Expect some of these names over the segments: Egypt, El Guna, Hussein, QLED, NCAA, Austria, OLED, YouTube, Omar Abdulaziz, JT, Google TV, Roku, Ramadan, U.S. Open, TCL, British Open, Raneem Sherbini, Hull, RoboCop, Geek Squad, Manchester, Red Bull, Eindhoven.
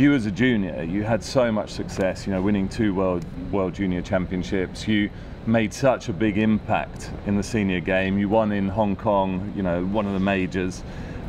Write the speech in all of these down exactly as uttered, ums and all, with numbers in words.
you as a junior, you had so much success, you know, winning two world world junior championships. You made such a big impact in the senior game. You won in Hong Kong, you know, one of the majors,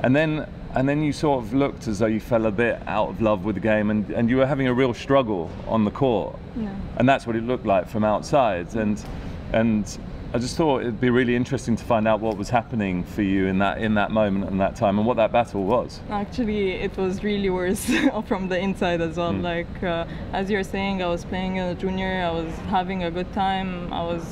and then and then you sort of looked as though you fell a bit out of love with the game, and, and you were having a real struggle on the court. Yeah. And that's what it looked like from outside. And and I just thought it'd be really interesting to find out what was happening for you in that in that moment and that time, and what that battle was. Actually, it was really worse from the inside as well. Mm. Like uh, as you're saying, I was playing as a junior, I was having a good time, I was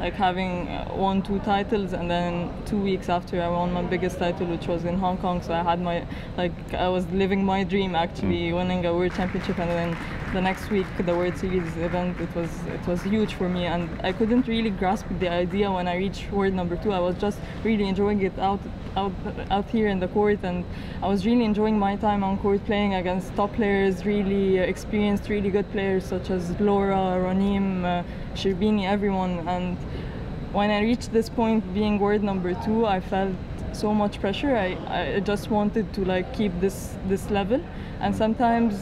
like having won two titles, and then two weeks after I won my biggest title, which was in Hong Kong. So I had my, like, I was living my dream actually, mm. winning a world championship, and then the next week the World Series event, it was it was huge for me, and I couldn't really grasp the idea when I reached world number two. I was just really enjoying it out out out here in the court, and I was really enjoying my time on court playing against top players, really experienced, really good players such as Laura, Raneem, uh, Sherbini, everyone. And when I reached this point, being world number two, I felt so much pressure. I, I just wanted to like keep this, this level, and sometimes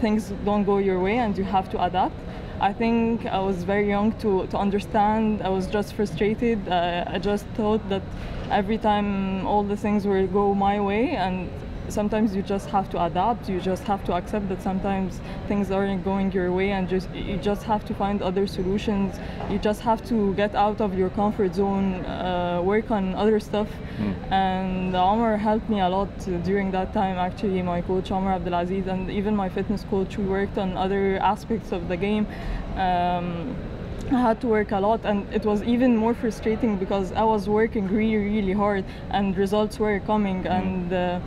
things don't go your way and you have to adapt. I think I was very young to, to understand. I was just frustrated. Uh, I just thought that every time all the things will go my way, and sometimes you just have to adapt. You just have to accept that sometimes things aren't going your way, and just you just have to find other solutions. You just have to get out of your comfort zone, uh, work on other stuff. Mm. And Omar helped me a lot during that time. Actually, my coach Omar Abdulaziz, and even my fitness coach, who worked on other aspects of the game. Um, I had to work a lot, and it was even more frustrating because I was working really, really hard, and results were coming. Mm. And Uh,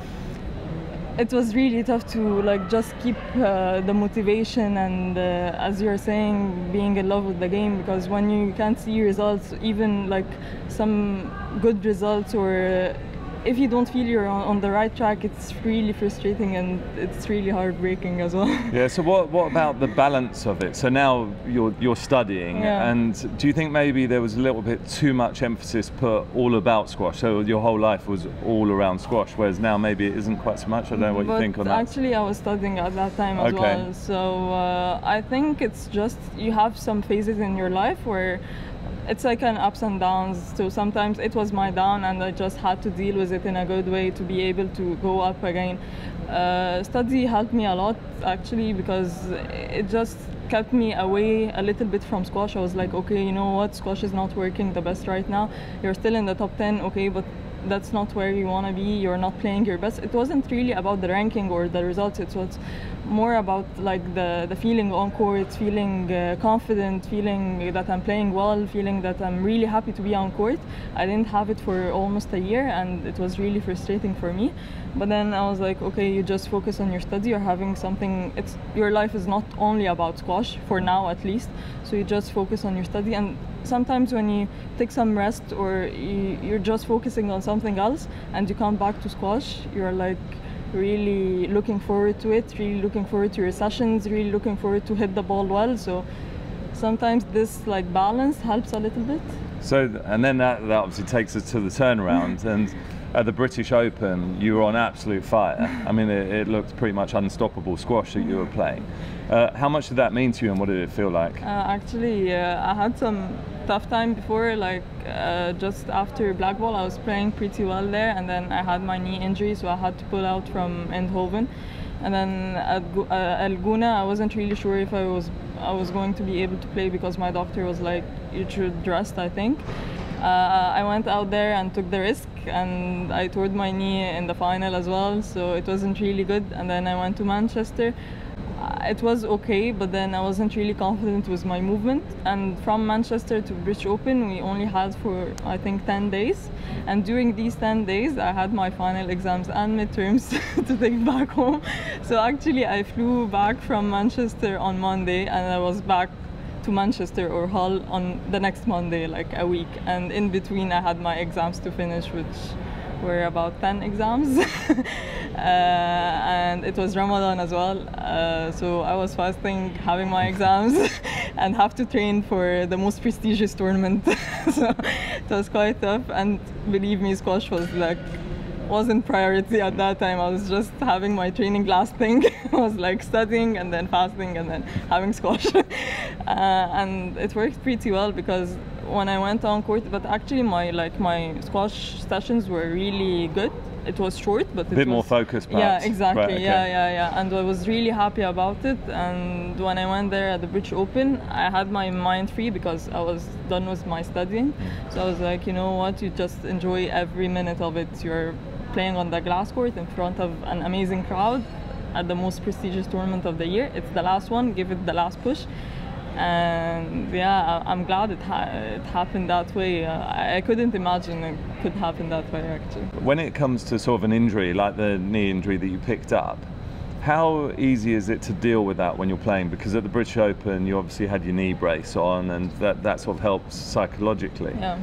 it was really tough to like just keep uh, the motivation, and uh, as you're saying, being in love with the game, because when you can't see results, even like some good results, or uh, if you don't feel you're on, on the right track, it's really frustrating, and it's really heartbreaking as well. Yeah, so what, what about the balance of it? So now you're, you're studying, yeah. And do you think maybe there was a little bit too much emphasis put all about squash? So your whole life was all around squash, whereas now maybe it isn't quite so much. I don't know what but you think on that. Actually, I was studying at that time as okay. well. So uh, I think it's just you have some phases in your life where it's like an ups and downs. So sometimes it was my down, and I just had to deal with it in a good way to be able to go up again. Uh, study helped me a lot actually, because it just kept me away a little bit from squash. I was like, okay, you know what, squash is not working the best right now. You're still in the top ten, okay, but that's not where you want to be. You're not playing your best. It wasn't really about the ranking or the results. It was more about like the the feeling on court, feeling uh, confident, feeling that I'm playing well, feeling that I'm really happy to be on court. I didn't have it for almost a year, and it was really frustrating for me. But then I was like, okay, you just focus on your study. You're having something. It's your life is not only about squash for now, at least. So you just focus on your study, and sometimes when you take some rest, or you, you're just focusing on something else, and you come back to squash, you're like really looking forward to it, really looking forward to your sessions, really looking forward to hit the ball well. So sometimes this like balance helps a little bit. So and then that, that obviously takes us to the turnaround. And at the British Open, you were on absolute fire. I mean, it, it looked pretty much unstoppable squash that you were playing. Uh, how much did that mean to you, and what did it feel like? Uh, actually, uh, I had some tough time before, like uh, just after black ball, I was playing pretty well there, and then I had my knee injury, so I had to pull out from Eindhoven. And then at uh, El Guna, I wasn't really sure if I was I was going to be able to play, because my doctor was like, you should rest, I think. Uh, I went out there and took the risk, and I tore my knee in the final as well, so it wasn't really good. And then I went to Manchester. It was okay, but then I wasn't really confident with my movement. And from Manchester to British Open, we only had for, I think, ten days. And during these ten days, I had my final exams and midterms to take back home. So actually, I flew back from Manchester on Monday, and I was back to Manchester or Hull on the next Monday, like a week, and in between I had my exams to finish, which were about ten exams. uh, and it was Ramadan as well, uh, so I was fasting, having my exams, and have to train for the most prestigious tournament. So it was quite tough, and believe me, squash was like wasn't priority at that time. I was just having my training last thing. I was like studying and then fasting and then having squash. uh, and it worked pretty well because when I went on court, but actually my like my squash sessions were really good. It was short, but it was a bit more focused, perhaps. Yeah, exactly. Right, okay. Yeah, yeah, yeah. And I was really happy about it. And when I went there at the British Open, I had my mind free because I was done with my studying. So I was like, you know what? You just enjoy every minute of it. You're playing on the grass court in front of an amazing crowd at the most prestigious tournament of the year. It's the last one. Give it the last push. And yeah, I'm glad it, ha it happened that way. Uh, I couldn't imagine it could happen that way, actually. When it comes to sort of an injury, like the knee injury that you picked up, how easy is it to deal with that when you're playing? Because at the British Open, you obviously had your knee brace on, and that, that sort of helps psychologically. Yeah.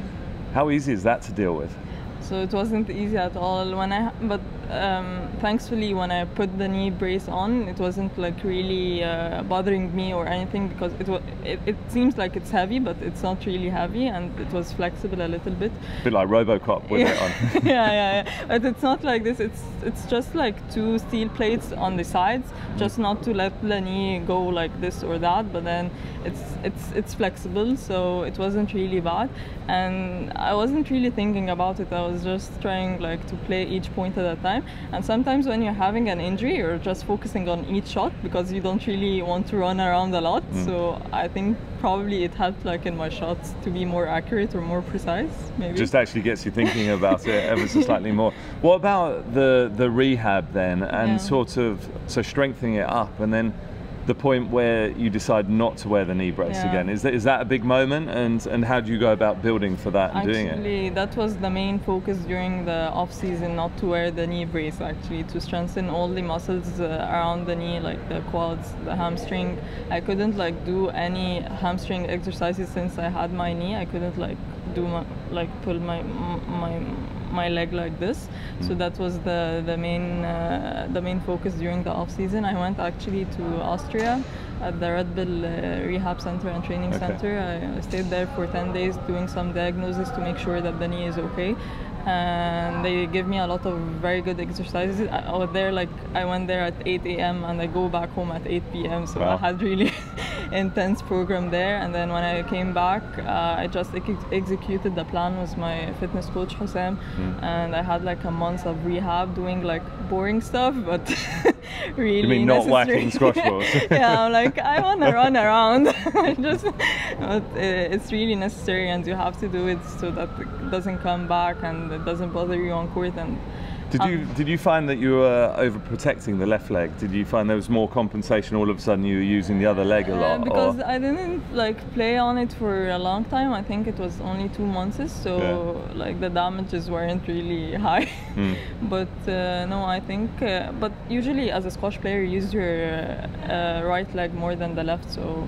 How easy is that to deal with? So it wasn't easy at all. When I, but um, thankfully, when I put the knee brace on, it wasn't like really uh, bothering me or anything, because it, was, it it seems like it's heavy, but it's not really heavy, and it was flexible a little bit. A bit like RoboCop with yeah. it on. yeah, yeah, yeah. But it's not like this. It's it's just like two steel plates on the sides, just not to let the knee go like this or that. But then it's it's it's flexible, so it wasn't really bad, and I wasn't really thinking about it. I was just trying like to play each point at a time, and sometimes when you're having an injury you're just focusing on each shot because you don't really want to run around a lot. Mm. So I think probably it helped like in my shots to be more accurate or more precise, maybe. Just actually gets you thinking about it ever so slightly more. What about the the rehab then, and yeah. sort of so strengthening it up, and then the point where you decide not to wear the knee brace yeah. again? Is that, is that a big moment, and, and how do you go about building for that and actually, doing it? Actually, that was the main focus during the off-season, not to wear the knee brace, actually, to strengthen all the muscles uh, around the knee, like the quads, the hamstring. I couldn't like do any hamstring exercises since I had my knee. I couldn't like do my, like pull my, my, my leg like this. So that was the the main uh, the main focus during the off season. I went actually to Austria at the Red Bull uh, rehab center and training okay. center. I stayed there for ten days doing some diagnosis to make sure that the knee is okay. And they give me a lot of very good exercises. I, I was there like I went there at eight A M and I go back home at eight P M So wow. I had really intense program there. And then when I came back, uh, I just ex executed the plan with my fitness coach Hussein. Mm. And I had like a month of rehab doing like boring stuff, but really you mean not whacking squash balls? Yeah, I'm like I want to run around. just, but it's really necessary, and you have to do it so that it doesn't come back and it doesn't bother you on court. And Did you did you find that you were overprotecting the left leg? Did you find there was more compensation? All of a sudden, you were using the other leg a lot. Uh, because or? I didn't like play on it for a long time. I think it was only two months, so yeah. like the damages weren't really high. Mm. But uh, no, I think. Uh, but usually, as a squash player, you use your uh, right leg more than the left, so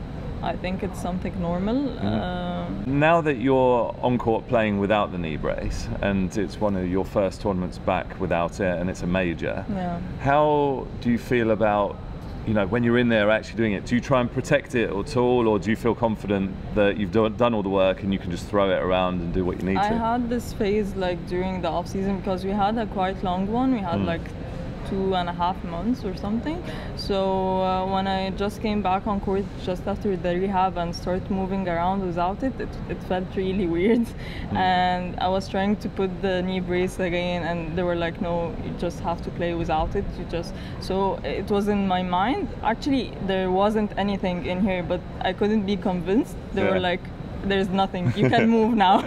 I think it's something normal. Mm-hmm. uh, now that you're on court playing without the knee brace, and it's one of your first tournaments back without it, and it's a major, yeah. how do you feel about, you know, when you're in there actually doing it? Do you try and protect it at all, or do you feel confident that you've do done all the work and you can just throw it around and do what you need I to? I had this phase like during the off season because we had a quite long one. We had mm. like two and a half months or something. So uh, when I just came back on court just after the rehab and started moving around without it, it, it felt really weird. Mm. And I was trying to put the knee brace again, and they were like, no, you just have to play without it. You just so it was in my mind. Actually, there wasn't anything in here, but I couldn't be convinced. They yeah. were like, there's nothing, you can move now.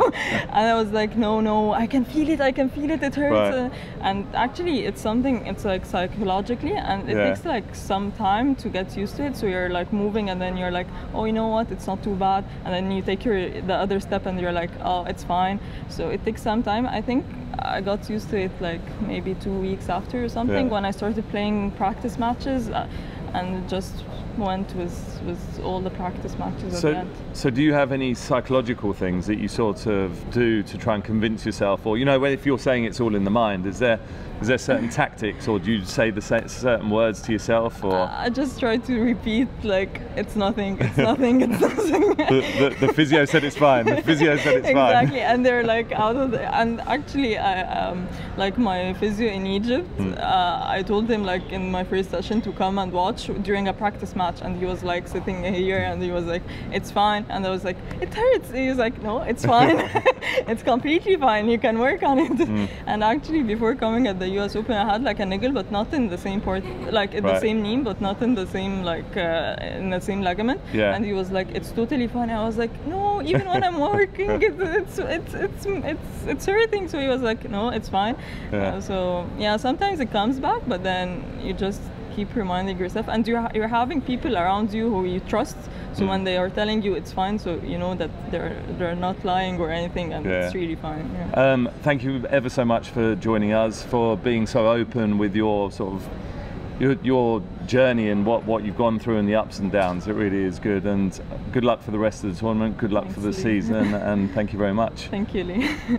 And I was like, no, no, I can feel it, I can feel it, it hurts. Right. Uh, and actually it's something, it's like psychologically, and it yeah. takes like some time to get used to it. So you're like moving, and then you're like, oh, you know what, it's not too bad. And then you take your the other step and you're like, oh, it's fine. So it takes some time. I think I got used to it like maybe two weeks after or something yeah. when I started playing practice matches. Uh, and just went with, with all the practice matches so, at the end. So do you have any psychological things that you sort of do to try and convince yourself, or, you know, if you're saying it's all in the mind, is there Is there certain tactics, or do you say the certain words to yourself, or? Uh, I just try to repeat, like, it's nothing, it's nothing, it's nothing. the, the, the physio said it's fine, the physio said it's exactly. fine. Exactly, and they're like out of the, and actually, I, um, like my physio in Egypt, mm. uh, I told him like in my first session to come and watch during a practice match, and he was like sitting here and he was like, it's fine, and I was like, it hurts. He was like, no, it's fine, it's completely fine, you can work on it. Mm. And actually, before coming at the U S Open, I had like a niggle, but not in the same part, like in right. the same knee, but not in the same like uh, in the same ligament. Yeah. And he was like, it's totally fine. I was like, no, even when I'm working, it, it's it's it's it's it's hurting. So he was like, no, it's fine. Yeah. Uh, so yeah, sometimes it comes back, but then you just keep reminding yourself, and you're you're having people around you who you trust. So mm. when they are telling you it's fine, so you know that they're they're not lying or anything, and yeah. it's really fine. Yeah. Um, thank you ever so much for joining us, for being so open with your sort of your your journey and what what you've gone through and the ups and downs. It really is good, and good luck for the rest of the tournament. Good luck Thanks, for the Lee. season, and thank you very much. Thank you, Lee.